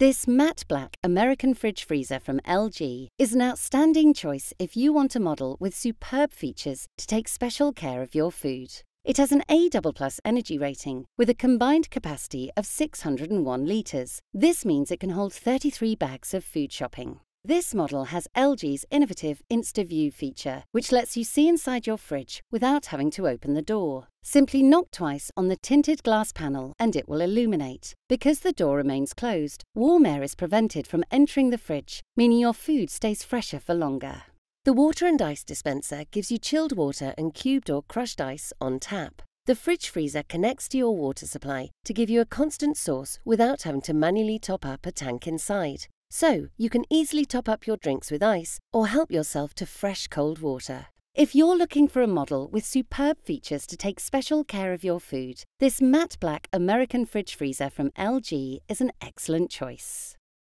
This matte black American fridge freezer from LG is an outstanding choice if you want a model with superb features to take special care of your food. It has an A++ energy rating with a combined capacity of 601 litres. This means it can hold 33 bags of food shopping. This model has LG's innovative InstaView feature, which lets you see inside your fridge without having to open the door. Simply knock twice on the tinted glass panel and it will illuminate. Because the door remains closed, warm air is prevented from entering the fridge, meaning your food stays fresher for longer. The water and ice dispenser gives you chilled water and cubed or crushed ice on tap. The fridge freezer connects to your water supply to give you a constant source without having to manually top up a tank inside. So, you can easily top up your drinks with ice or help yourself to fresh cold water. If you're looking for a model with superb features to take special care of your food, this matte black American fridge freezer from LG is an excellent choice.